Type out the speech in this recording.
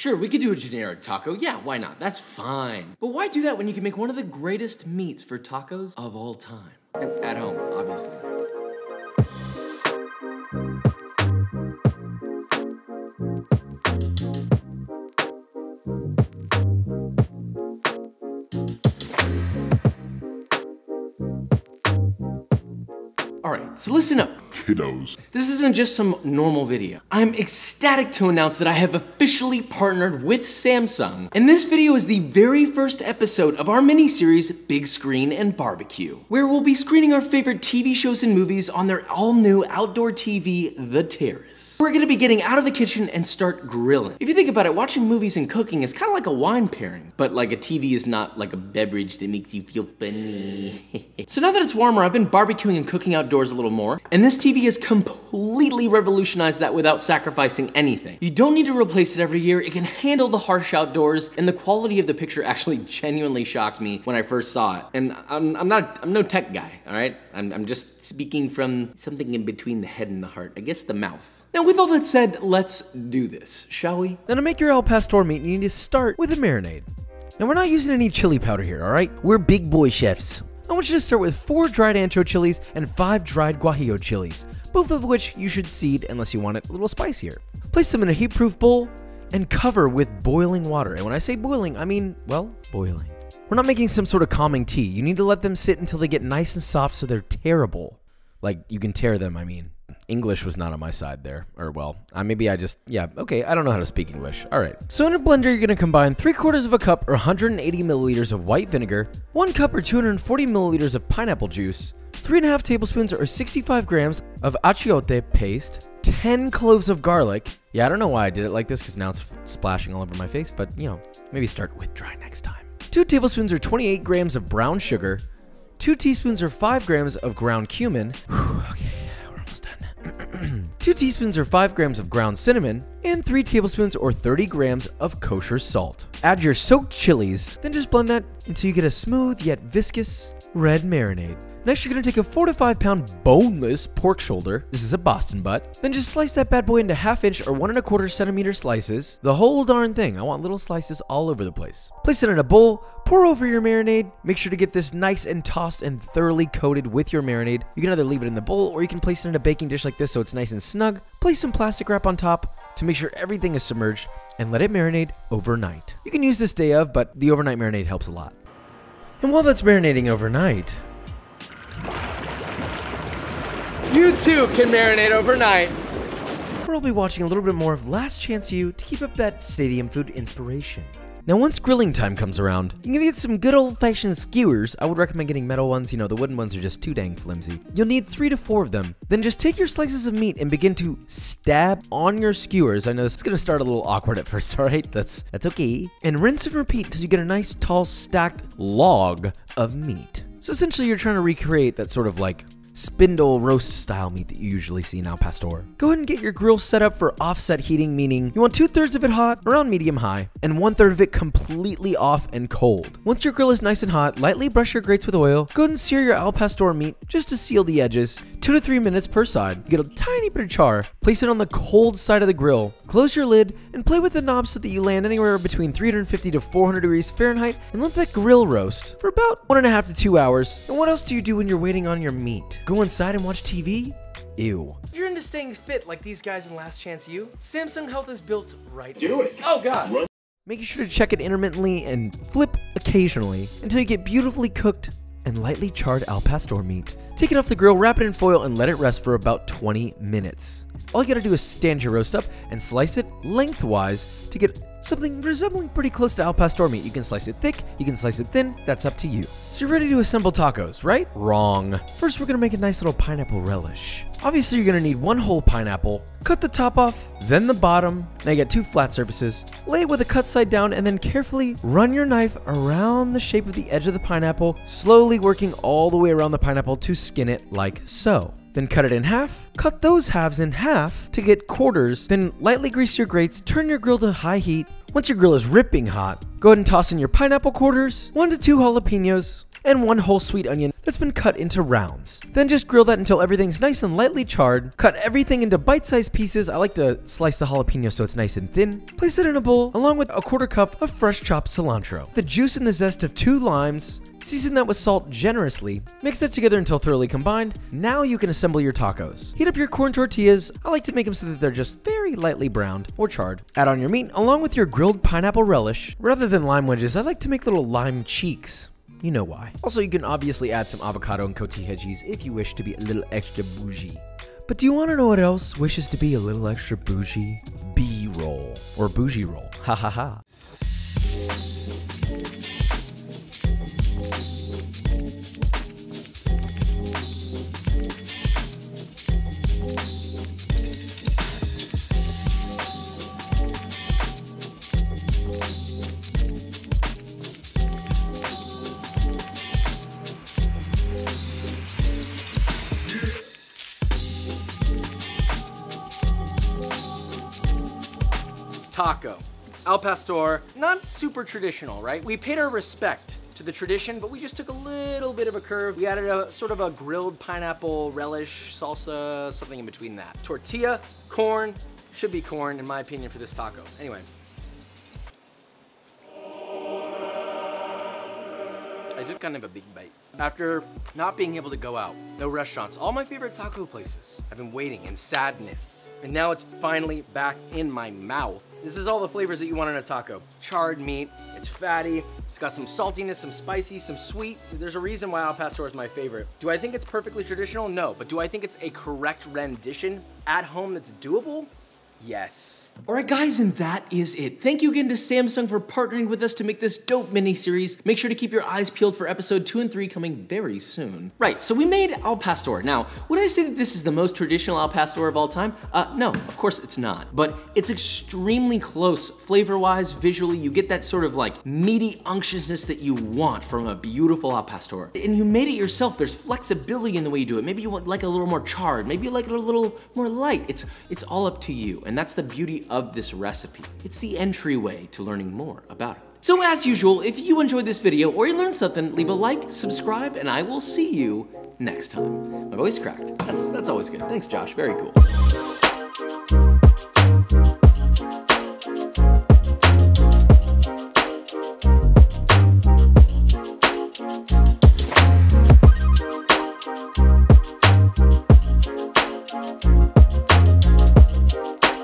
Sure, we could do a generic taco. Yeah, why not? That's fine. But why do that when you can make one of the greatest meats for tacos of all time? At home, obviously. Alright, so listen up, kiddos. This isn't just some normal video. I'm ecstatic to announce that I have officially partnered with Samsung, and this video is the very first episode of our mini-series, Big Screen and Barbecue, where we'll be screening our favorite TV shows and movies on their all-new outdoor TV, The Terrace. We're gonna be getting out of the kitchen and start grilling. If you think about it, watching movies and cooking is kind of like a wine pairing, but like a TV is not like a beverage that makes you feel funny. So now that it's warmer, I've been barbecuing and cooking out doors a little more, and this TV has completely revolutionized that without sacrificing anything. You don't need to replace it every year, it can handle the harsh outdoors, and the quality of the picture actually genuinely shocked me when I first saw it. And I'm no tech guy, all right? I'm just speaking from something in between the head and the heart, I guess the mouth. Now with all that said, let's do this, shall we? Now to make your al pastor meat, you need to start with a marinade. Now we're not using any chili powder here, all right? We're big boy chefs. I want you to start with 4 dried ancho chilies and 5 dried guajillo chilies, both of which you should seed unless you want it a little spicier. Place them in a heat-proof bowl and cover with boiling water. And when I say boiling, I mean, well, boiling. We're not making some sort of calming tea. You need to let them sit until they get nice and soft so they're tearable. Like, you can tear them, I mean. English was not on my side there, or well, I don't know how to speak English. All right. So in a blender, you're gonna combine 3/4 cup or 180 milliliters of white vinegar, 1 cup or 240 milliliters of pineapple juice, 3.5 tablespoons or 65 grams of achiote paste, 10 cloves of garlic. Yeah, I don't know why I did it like this because now it's splashing all over my face, but you know, maybe start with dry next time. 2 tablespoons or 28 grams of brown sugar, 2 teaspoons or 5 grams of ground cumin. Whew, okay. 2 teaspoons or 5 grams of ground cinnamon, and 3 tablespoons or 30 grams of kosher salt. Add your soaked chilies, then just blend that until you get a smooth yet viscous red marinade. Next, you're gonna take a 4 to 5 pound boneless pork shoulder. This is a Boston butt. Then just slice that bad boy into 1/2 inch or 1 1/4 centimeter slices. The whole darn thing. I want little slices all over the place. Place it in a bowl, pour over your marinade. Make sure to get this nice and tossed and thoroughly coated with your marinade. You can either leave it in the bowl or you can place it in a baking dish like this so it's nice and snug. Place some plastic wrap on top to make sure everything is submerged and let it marinate overnight. You can use this day of, but the overnight marinade helps a lot. And while that's marinating overnight, you too can marinate overnight. We'll be watching a little bit more of Last Chance U to keep up that stadium food inspiration. Now once grilling time comes around, you're gonna get some good old-fashioned skewers. I would recommend getting metal ones, you know, the wooden ones are just too dang flimsy. You'll need 3 to 4 of them. Then just take your slices of meat and begin to stab on your skewers. I know this is gonna start a little awkward at first, all right? That's okay. And rinse and repeat till you get a nice, tall, stacked log of meat. So essentially you're trying to recreate that sort of like spindle roast style meat that you usually see in al pastor. Go ahead and get your grill set up for offset heating, meaning you want 2/3 of it hot, around medium high, and 1/3 of it completely off and cold. Once your grill is nice and hot, lightly brush your grates with oil. Go ahead and sear your al pastor meat just to seal the edges. 2 to 3 minutes per side. You get a tiny bit of char. Place it on the cold side of the grill. Close your lid and play with the knob so that you land anywhere between 350 to 400 degrees Fahrenheit and let that grill roast for about 1.5 to 2 hours. And what else do you do when you're waiting on your meat? Go inside and watch TV? Ew. If you're into staying fit like these guys in Last Chance U, Samsung Health is built right now. Do it! Oh god! Run. Make sure to check it intermittently and flip occasionally until you get beautifully cooked and lightly charred al pastor meat. Take it off the grill, wrap it in foil, and let it rest for about 20 minutes. All you gotta do is stand your roast up and slice it lengthwise to get something resembling pretty close to al pastor meat. You can slice it thick, you can slice it thin, that's up to you. So you're ready to assemble tacos, right? Wrong. First, we're gonna make a nice little pineapple relish. Obviously, you're gonna need 1 whole pineapple. Cut the top off, then the bottom. Now you got 2 flat surfaces. Lay it with a cut side down and then carefully run your knife around the shape of the edge of the pineapple, slowly working all the way around the pineapple to skin it like so. Then cut it in half, cut those halves in half to get quarters, then lightly grease your grates, turn your grill to high heat. Once your grill is ripping hot, go ahead and toss in your pineapple quarters, 1 to 2 jalapenos, and one whole sweet onion that's been cut into rounds. Then just grill that until everything's nice and lightly charred. Cut everything into bite-sized pieces. I like to slice the jalapeno so it's nice and thin. Place it in a bowl along with a quarter cup of fresh chopped cilantro, the juice and the zest of 2 limes. Season that with salt generously. Mix that together until thoroughly combined. Now you can assemble your tacos. Heat up your corn tortillas. I like to make them so that they're just very lightly browned or charred. Add on your meat along with your grilled pineapple relish. Rather than lime wedges, I like to make little lime cheeks. You know why. Also, you can obviously add some avocado and cotija cheese if you wish to be a little extra bougie. But do you want to know what else wishes to be a little extra bougie? B-roll or bougie roll. Ha ha ha. Taco, al pastor, not super traditional, right? We paid our respect to the tradition, but we just took a little bit of a curve. We added a sort of a grilled pineapple relish, salsa, something in between that. Tortilla, corn, should be corn in my opinion for this taco. Anyway. I took kind of a big bite. After not being able to go out, no restaurants, all my favorite taco places, I've been waiting in sadness. And now it's finally back in my mouth. This is all the flavors that you want in a taco. Charred meat, it's fatty, it's got some saltiness, some spicy, some sweet. There's a reason why al pastor is my favorite. Do I think it's perfectly traditional? No, but do I think it's a correct rendition at home that's doable? Yes. All right, guys, and that is it. Thank you again to Samsung for partnering with us to make this dope mini-series. Make sure to keep your eyes peeled for episode 2 and 3 coming very soon. Right, so we made al pastor. Now, would I say that this is the most traditional al pastor of all time? No, of course it's not. But it's extremely close flavor-wise, visually. You get that sort of like meaty unctuousness that you want from a beautiful al pastor. And you made it yourself. There's flexibility in the way you do it. Maybe you want like a little more charred. Maybe you like it a little more light. It's all up to you. And that's the beauty of this recipe. It's the entryway to learning more about it. So as usual, if you enjoyed this video or you learned something, leave a like, subscribe, and I will see you next time. My voice cracked. That's always good. Thanks, Josh. Very cool.